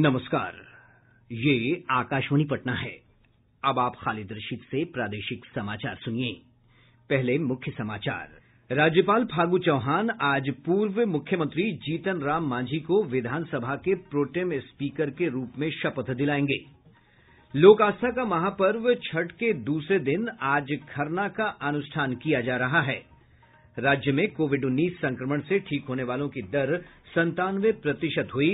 नमस्कार, ये आकाशवाणी पटना है। अब आप खालिद रशीद से प्रादेशिक समाचार सुनिए। पहले मुख्य समाचार। राज्यपाल फागू चौहान आज पूर्व मुख्यमंत्री जीतन राम मांझी को विधानसभा के प्रोटेम स्पीकर के रूप में शपथ दिलाएंगे। लोक आस्था का महापर्व छठ के दूसरे दिन आज खरना का अनुष्ठान किया जा रहा है। राज्य में कोविड-19 संक्रमण से ठीक होने वालों की दर 97% हुई।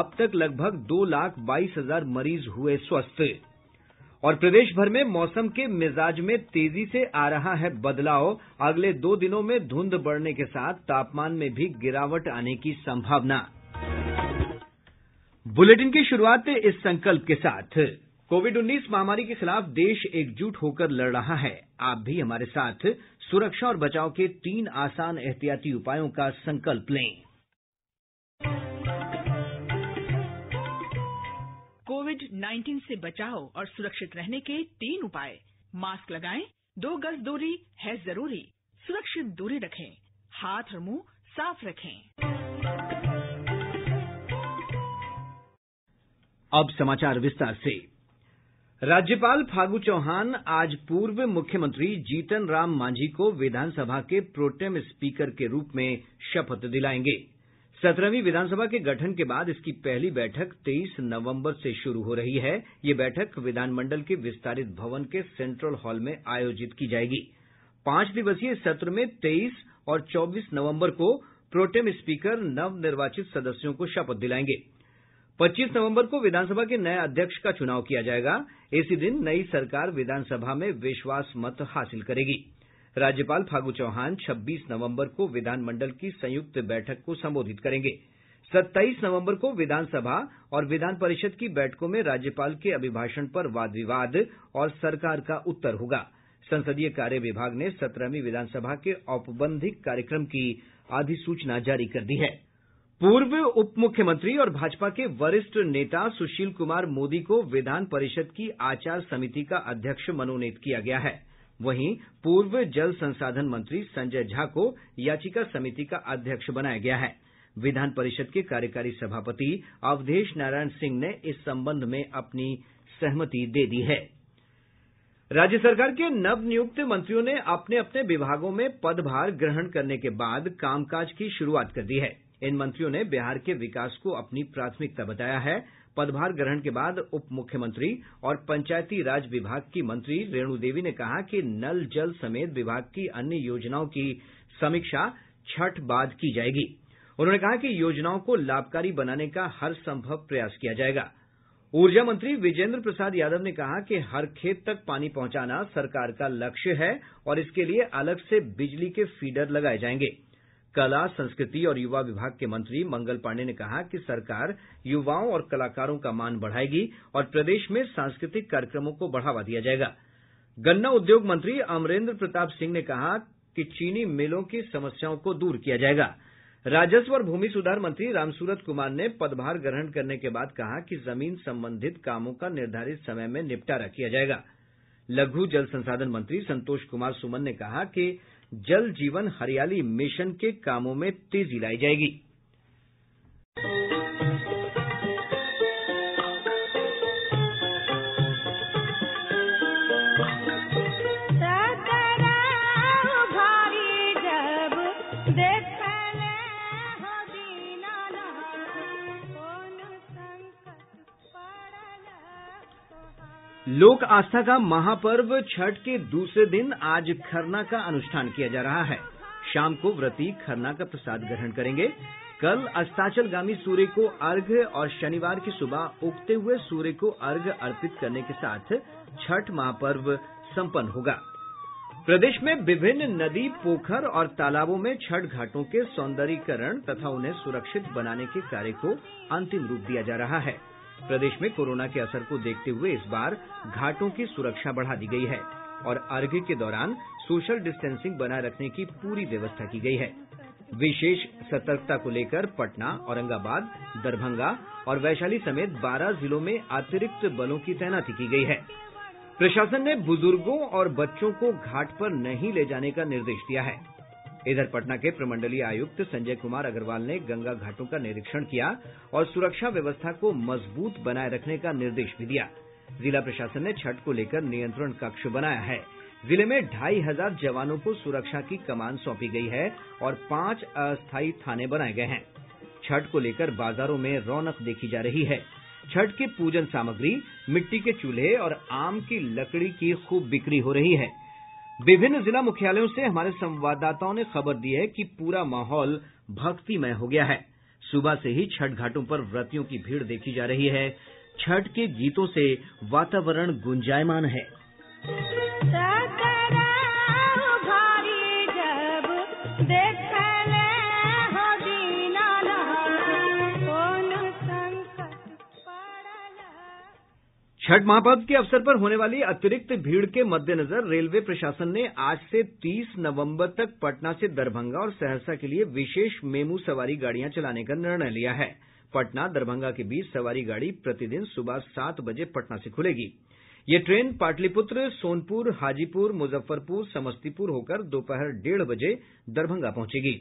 अब तक लगभग 2,22,000 मरीज हुए स्वस्थ। और प्रदेश भर में मौसम के मिजाज में तेजी से आ रहा है बदलाव। अगले 2 दिनों में धुंध बढ़ने के साथ तापमान में भी गिरावट आने की संभावना। बुलेटिन की शुरुआत इस संकल्प के साथ। कोविड-19 महामारी के खिलाफ देश एकजुट होकर लड़ रहा है। आप भी हमारे साथ सुरक्षा और बचाव के 3 आसान एहतियाती उपायों का संकल्प लें। कोविड-19 से बचाव और सुरक्षित रहने के 3 उपाय। मास्क लगाएं, 2 गज दूरी है जरूरी, सुरक्षित दूरी रखें, हाथ और मुंह साफ रखें। अब समाचार विस्तार से। राज्यपाल फागू चौहान आज पूर्व मुख्यमंत्री जीतन राम मांझी को विधानसभा के प्रोटेम स्पीकर के रूप में शपथ दिलाएंगे। 17वीं विधानसभा के गठन के बाद इसकी पहली बैठक 23 नवंबर से शुरू हो रही है। ये बैठक विधानमंडल के विस्तारित भवन के सेंट्रल हॉल में आयोजित की जाएगी। 5 दिवसीय सत्र में 23 और 24 नवम्बर को प्रोटेम स्पीकर नवनिर्वाचित सदस्यों को शपथ दिलाएंगे। 25 नवंबर को विधानसभा के नए अध्यक्ष का चुनाव किया जाएगा। इसी दिन नई सरकार विधानसभा में विश्वास मत हासिल करेगी। राज्यपाल फागू चौहान 26 नवंबर को विधानमंडल की संयुक्त बैठक को संबोधित करेंगे। 27 नवंबर को विधानसभा और विधान परिषद की बैठकों में राज्यपाल के अभिभाषण पर वाद विवाद और सरकार का उत्तर होगा। संसदीय कार्य विभाग ने 17वीं विधानसभा के औपबंधिक कार्यक्रम की अधिसूचना जारी कर दी है। पूर्व उप मुख्यमंत्री और भाजपा के वरिष्ठ नेता सुशील कुमार मोदी को विधान परिषद की आचार समिति का अध्यक्ष मनोनीत किया गया है। वहीं पूर्व जल संसाधन मंत्री संजय झा को याचिका समिति का अध्यक्ष बनाया गया है। विधान परिषद के कार्यकारी सभापति अवधेश नारायण सिंह ने इस संबंध में अपनी सहमति दे दी है। राज्य सरकार के नवनियुक्त मंत्रियों ने अपने अपने विभागों में पदभार ग्रहण करने के बाद कामकाज की शुरूआत कर दी है। इन मंत्रियों ने बिहार के विकास को अपनी प्राथमिकता बताया है। पदभार ग्रहण के बाद उप मुख्यमंत्री और पंचायती राज विभाग की मंत्री रेणु देवी ने कहा कि नल जल समेत विभाग की अन्य योजनाओं की समीक्षा छठ बाद की जाएगी। उन्होंने कहा कि योजनाओं को लाभकारी बनाने का हर संभव प्रयास किया जाएगा। ऊर्जा मंत्री विजेंद्र प्रसाद यादव ने कहा कि हर खेत तक पानी पहुंचाना सरकार का लक्ष्य है और इसके लिए अलग से बिजली के फीडर लगाए जाएंगे। कला संस्कृति और युवा विभाग के मंत्री मंगल पांडेय ने कहा कि सरकार युवाओं और कलाकारों का मान बढ़ाएगी और प्रदेश में सांस्कृतिक कार्यक्रमों को बढ़ावा दिया जाएगा। गन्ना उद्योग मंत्री अमरेंद्र प्रताप सिंह ने कहा कि चीनी मिलों की समस्याओं को दूर किया जाएगा। राजस्व और भूमि सुधार मंत्री रामसूरत कुमार ने पदभार ग्रहण करने के बाद कहा कि जमीन संबंधित कामों का निर्धारित समय में निपटारा किया जाएगा। लघु जल संसाधन मंत्री संतोष कुमार सुमन ने कहा कि जल जीवन हरियाली मिशन के कामों में तेजी लाई जाएगी। लोक आस्था का महापर्व छठ के दूसरे दिन आज खरना का अनुष्ठान किया जा रहा है। शाम को व्रती खरना का प्रसाद ग्रहण करेंगे। कल अस्ताचलगामी सूर्य को अर्घ्य और शनिवार की सुबह उगते हुए सूर्य को अर्घ्य अर्पित करने के साथ छठ महापर्व संपन्न होगा। प्रदेश में विभिन्न नदी, पोखर और तालाबों में छठ घाटों के सौंदर्यीकरण तथा उन्हें सुरक्षित बनाने के कार्य को अंतिम रूप दिया जा रहा है। प्रदेश में कोरोना के असर को देखते हुए इस बार घाटों की सुरक्षा बढ़ा दी गई है और अर्घ्य के दौरान सोशल डिस्टेंसिंग बनाए रखने की पूरी व्यवस्था की गई है। विशेष सतर्कता को लेकर पटना, औरंगाबाद, दरभंगा और वैशाली समेत 12 जिलों में अतिरिक्त बलों की तैनाती की गई है। प्रशासन ने बुजुर्गों और बच्चों को घाट पर नहीं ले जाने का निर्देश दिया है। इधर पटना के प्रमंडलीय आयुक्त संजय कुमार अग्रवाल ने गंगा घाटों का निरीक्षण किया और सुरक्षा व्यवस्था को मजबूत बनाये रखने का निर्देश भी दिया। जिला प्रशासन ने छठ को लेकर नियंत्रण कक्ष बनाया है। जिले में 2500 जवानों को सुरक्षा की कमान सौंपी गयी है और 5 अस्थायी थाने बनाये गए हैं। छठ को लेकर बाजारों में रौनक देखी जा रही है। छठ के पूजन सामग्री, मिट्टी के चूल्हे और आम की लकड़ी की खूब बिक्री हो रही है। विभिन्न जिला मुख्यालयों से हमारे संवाददाताओं ने खबर दी है कि पूरा माहौल भक्तिमय हो गया है। सुबह से ही छठ घाटों पर व्रतियों की भीड़ देखी जा रही है। छठ के गीतों से वातावरण गुंजायमान है। छठ महापर्व के अवसर पर होने वाली अतिरिक्त भीड़ के मद्देनजर रेलवे प्रशासन ने आज से 30 नवंबर तक पटना से दरभंगा और सहरसा के लिए विशेष मेमू सवारी गाड़ियां चलाने का निर्णय लिया है। पटना दरभंगा के बीच सवारी गाड़ी प्रतिदिन सुबह 7 बजे पटना से खुलेगी। ये ट्रेन पाटलिपुत्र, सोनपुर, हाजीपुर, मुजफ्फरपुर, समस्तीपुर होकर दोपहर 1:30 बजे दरभंगा पहुंचेगी।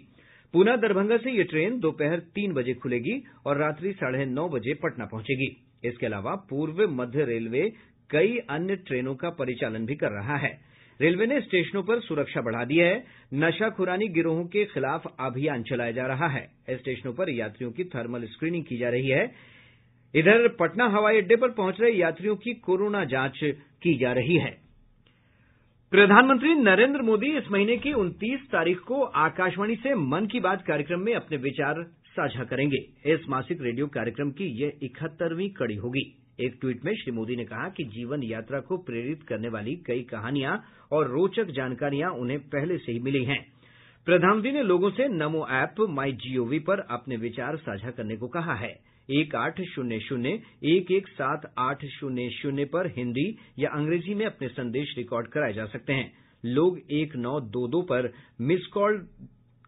पुनः दरभंगा से ये ट्रेन दोपहर 3 बजे खुलेगी और रात्रि 9:30 बजे पटना पहुंचेगी। इसके अलावा पूर्व मध्य रेलवे कई अन्य ट्रेनों का परिचालन भी कर रहा है। रेलवे ने स्टेशनों पर सुरक्षा बढ़ा दी है। नशाखुरानी गिरोहों के खिलाफ अभियान चलाया जा रहा है। स्टेशनों पर यात्रियों की थर्मल स्क्रीनिंग की जा रही है। इधर पटना हवाई अड्डे पर पहुंच रहे यात्रियों की कोरोना जांच की जा रही है। प्रधानमंत्री नरेंद्र मोदी इस महीने की 29 तारीख को आकाशवाणी से मन की बात कार्यक्रम में अपने विचार साझा करेंगे। इस मासिक रेडियो कार्यक्रम की यह 71वीं कड़ी होगी। एक ट्वीट में श्री मोदी ने कहा कि जीवन यात्रा को प्रेरित करने वाली कई कहानियां और रोचक जानकारियां उन्हें पहले से ही मिली हैं। प्रधानमंत्री ने लोगों से नमो ऐप, MyGov पर अपने विचार साझा करने को कहा है। 1800-117-800 पर हिन्दी या अंग्रेजी में अपने संदेश रिकॉर्ड कराए जा सकते हैं। लोग 1922 पर मिस कॉल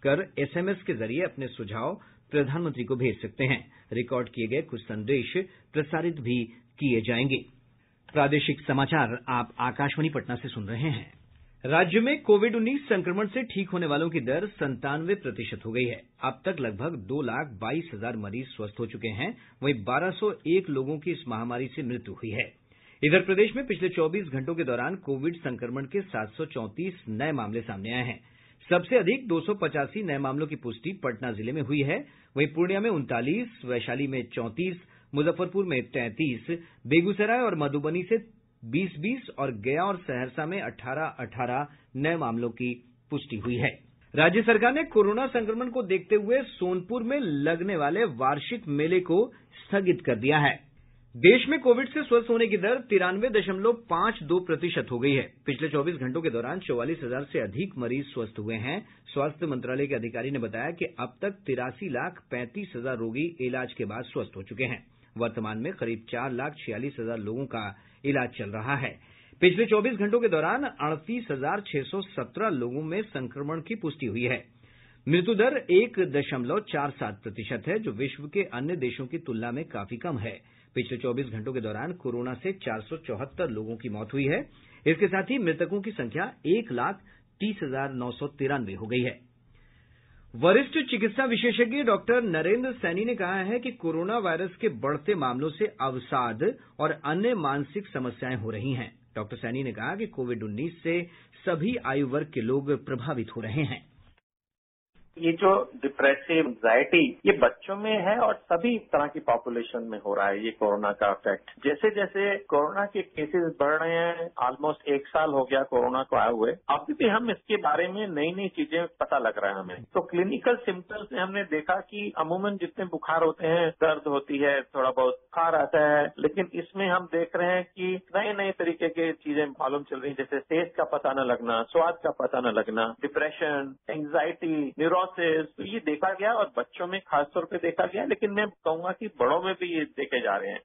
कर SMS के जरिए अपने सुझाव प्रधानमंत्री को भेज सकते हैं। रिकॉर्ड किए गए कुछ संदेश प्रसारित भी किए जाएंगे। प्रादेशिक समाचार आप आकाशवाणी पटना से सुन रहे हैं। राज्य में कोविड-19 संक्रमण से ठीक होने वालों की दर 97% हो गई है। अब तक लगभग 2,22,000 मरीज स्वस्थ हो चुके हैं। वहीं 1201 लोगों की इस महामारी से मृत्यु हुई है। इधर प्रदेश में पिछले 24 घंटों के दौरान कोविड संक्रमण के 734 नए मामले सामने आए हैं। सबसे अधिक 285 नए मामलों की पुष्टि पटना जिले में हुई है। वहीं पूर्णिया में 39, वैशाली में 34, मुजफ्फरपुर में 33, बेगूसराय और मधुबनी से 20-20 और गया और सहरसा में 18-18 नए मामलों की पुष्टि हुई है। राज्य सरकार ने कोरोना संक्रमण को देखते हुए सोनपुर में लगने वाले वार्षिक मेले को स्थगित कर दिया है। देश में कोविड से स्वस्थ होने की दर 93.52% हो गई है। पिछले 24 घंटों के दौरान 44,000 से अधिक मरीज स्वस्थ हुए हैं। स्वास्थ्य मंत्रालय के अधिकारी ने बताया कि अब तक 83,35,000 रोगी इलाज के बाद स्वस्थ हो चुके हैं। वर्तमान में करीब 4,46,000 लोगों का इलाज चल रहा है। पिछले 24 घंटों के दौरान 38,617 लोगों में संक्रमण की पुष्टि हुई है। मृत्यु दर 1.47% है, जो विश्व के अन्य देशों की तुलना में काफी कम है। पिछले 24 घंटों के दौरान कोरोना से 474 लोगों की मौत हुई है। इसके साथ ही मृतकों की संख्या 1,30,993 हो गई है। वरिष्ठ चिकित्सा विशेषज्ञ डॉक्टर नरेंद्र सैनी ने कहा है कि कोरोना वायरस के बढ़ते मामलों से अवसाद और अन्य मानसिक समस्याएं हो रही हैं। डॉक्टर सैनी ने कहा कि कोविड-19 से सभी आयु वर्ग के लोग प्रभावित हो रहे हैं। ये जो डिप्रेसिव एंग्जाइटी ये बच्चों में है और सभी तरह की पॉपुलेशन में हो रहा है। ये कोरोना का इफेक्ट जैसे जैसे कोरोना के केसेस बढ़ रहे हैं, ऑलमोस्ट 1 साल हो गया कोरोना को आए हुए, अभी भी हम इसके बारे में नई नई चीजें पता लग रहा है हमें। तो क्लिनिकल सिम्टम्स में हमने देखा कि अमूमन जितने बुखार होते हैं, दर्द होती है, थोड़ा बहुत बुखार आता है, लेकिन इसमें हम देख रहे हैं कि नए नए तरीके की चीजें मालूम चल रही है, जैसे टेस्ट का पता न लगना, स्वाद का पता न लगना, डिप्रेशन, एंग्जाइटी, न्यूरोसिस। तो ये देखा गया और बच्चों में खासतौर पे देखा गया, लेकिन मैं कहूंगा कि बड़ों में भी ये देखे जा रहे हैं।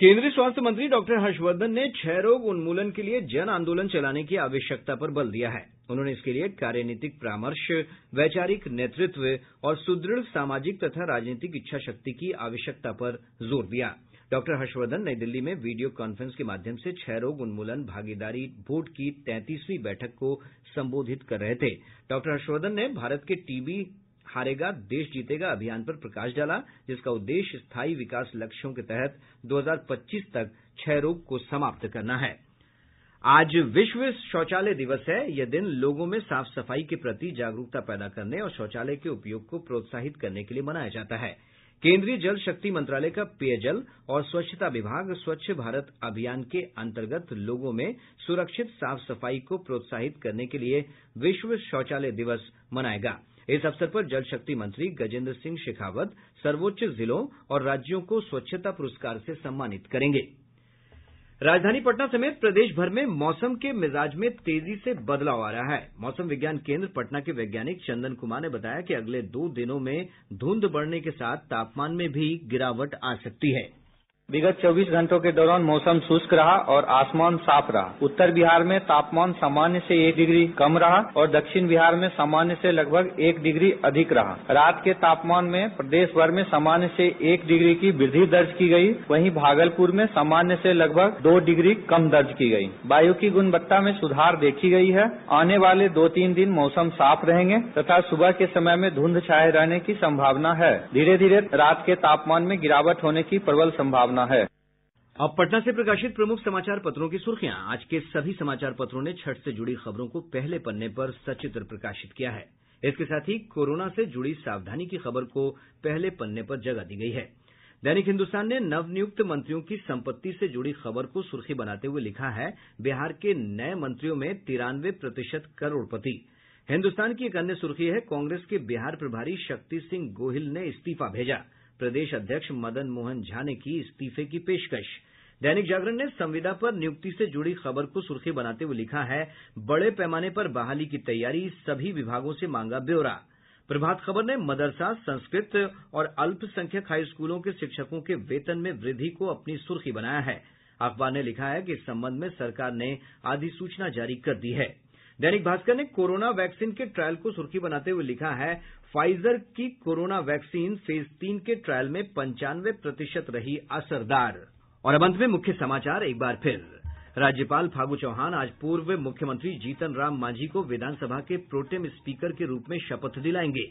केंद्रीय स्वास्थ्य मंत्री डॉक्टर हर्षवर्धन ने क्षय रोग उन्मूलन के लिए जन आंदोलन चलाने की आवश्यकता पर बल दिया है। उन्होंने इसके लिए कार्यनीतिक परामर्श, वैचारिक नेतृत्व और सुदृढ़ सामाजिक तथा राजनीतिक इच्छा शक्ति की आवश्यकता पर जोर दिया। डॉक्टर हर्षवर्धन नई दिल्ली में वीडियो कांफ्रेंस के माध्यम से क्षय रोग उन्मूलन भागीदारी बोर्ड की 33वीं बैठक को संबोधित कर रहे थे। डॉक्टर हर्षवर्धन ने भारत के टीबी हारेगा देश जीतेगा अभियान पर प्रकाश डाला, जिसका उद्देश्य स्थायी विकास लक्ष्यों के तहत 2025 तक क्षय रोग को समाप्त करना है। आज विश्व शौचालय दिवस है। यह दिन लोगों में साफ सफाई के प्रति जागरूकता पैदा करने और शौचालय के उपयोग को प्रोत्साहित करने के लिए मनाया जाता है। केंद्रीय जल शक्ति मंत्रालय का पेयजल और स्वच्छता विभाग स्वच्छ भारत अभियान के अंतर्गत लोगों में सुरक्षित साफ सफाई को प्रोत्साहित करने के लिए विश्व शौचालय दिवस मनाएगा। इस अवसर पर जल शक्ति मंत्री गजेंद्र सिंह शेखावत सर्वोच्च जिलों और राज्यों को स्वच्छता पुरस्कार से सम्मानित करेंगे। राजधानी पटना समेत प्रदेश भर में मौसम के मिजाज में तेजी से बदलाव आ रहा है। मौसम विज्ञान केंद्र पटना के वैज्ञानिक चंदन कुमार ने बताया कि अगले 2 दिनों में धुंध बढ़ने के साथ तापमान में भी गिरावट आ सकती है। विगत 24 घंटों के दौरान मौसम शुष्क रहा और आसमान साफ रहा। उत्तर बिहार में तापमान सामान्य से 1 डिग्री कम रहा और दक्षिण बिहार में सामान्य से लगभग 1 डिग्री अधिक रहा। रात के तापमान में प्रदेश भर में सामान्य से 1 डिग्री की वृद्धि दर्ज की गई। वहीं भागलपुर में सामान्य से लगभग 2 डिग्री कम दर्ज की गई। वायु की गुणवत्ता में सुधार देखी गई है। आने वाले 2-3 दिन मौसम साफ रहेंगे तथा सुबह के समय में धुंध छाये रहने की संभावना है। धीरे धीरे रात के तापमान में गिरावट होने की प्रबल संभावना है। अब पटना से प्रकाशित प्रमुख समाचार पत्रों की सुर्खियां। आज के सभी समाचार पत्रों ने छठ से जुड़ी खबरों को पहले पन्ने पर सचित्र प्रकाशित किया है। इसके साथ ही कोरोना से जुड़ी सावधानी की खबर को पहले पन्ने पर जगह दी गई है। दैनिक हिंदुस्तान ने नवनियुक्त मंत्रियों की संपत्ति से जुड़ी खबर को सुर्खी बनाते हुए लिखा है, बिहार के नए मंत्रियों में 93% करोड़पति। हिन्दुस्तान की एक अन्य सुर्खी है, कांग्रेस के बिहार प्रभारी शक्ति सिंह गोहिल ने इस्तीफा भेजा। प्रदेश अध्यक्ष मदन मोहन झा ने की इस्तीफे की पेशकश। दैनिक जागरण ने संविदा पर नियुक्ति से जुड़ी खबर को सुर्खी बनाते हुए लिखा है, बड़े पैमाने पर बहाली की तैयारी, सभी विभागों से मांगा ब्यौरा। प्रभात खबर ने मदरसा, संस्कृत और अल्पसंख्यक हाई स्कूलों के शिक्षकों के वेतन में वृद्धि को अपनी सुर्खी बनाया है। अखबार ने लिखा है कि इस संबंध में सरकार ने अधिसूचना जारी कर दी है। दैनिक भास्कर ने कोरोना वैक्सीन के ट्रायल को सुर्खी बनाते हुए लिखा है, फाइजर की कोरोना वैक्सीन फेज 3 के ट्रायल में 95% रही असरदार। और अब अंत में मुख्य समाचार एक बार फिर। राज्यपाल फागू चौहान आज पूर्व मुख्यमंत्री जीतन राम मांझी को विधानसभा के प्रोटेम स्पीकर के रूप में शपथ दिलाएंगे।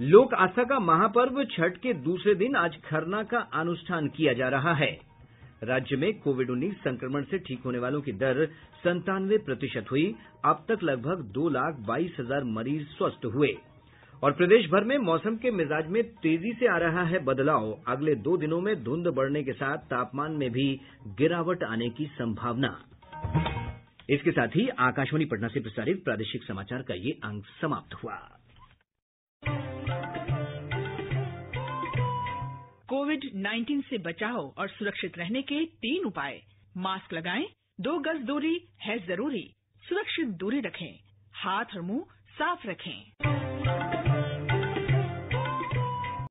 लोक आस्था का महापर्व छठ के दूसरे दिन आज खरना का अनुष्ठान किया जा रहा है। राज्य में कोविड-19 संक्रमण से ठीक होने वालों की दर 97% हुई। अब तक लगभग 2,22,000 मरीज स्वस्थ हुए। और प्रदेश भर में मौसम के मिजाज में तेजी से आ रहा है बदलाव। अगले 2 दिनों में धुंध बढ़ने के साथ तापमान में भी गिरावट आने की संभावना। इसके साथ ही आकाशवाणी पटना से प्रसारित प्रादेशिक समाचार का ये अंक समाप्त हुआ। कोविड-19 से बचाव और सुरक्षित रहने के 3 उपाय। मास्क लगाएं, 2 गज दूरी है जरूरी, सुरक्षित दूरी रखें, हाथ और मुंह साफ रखें।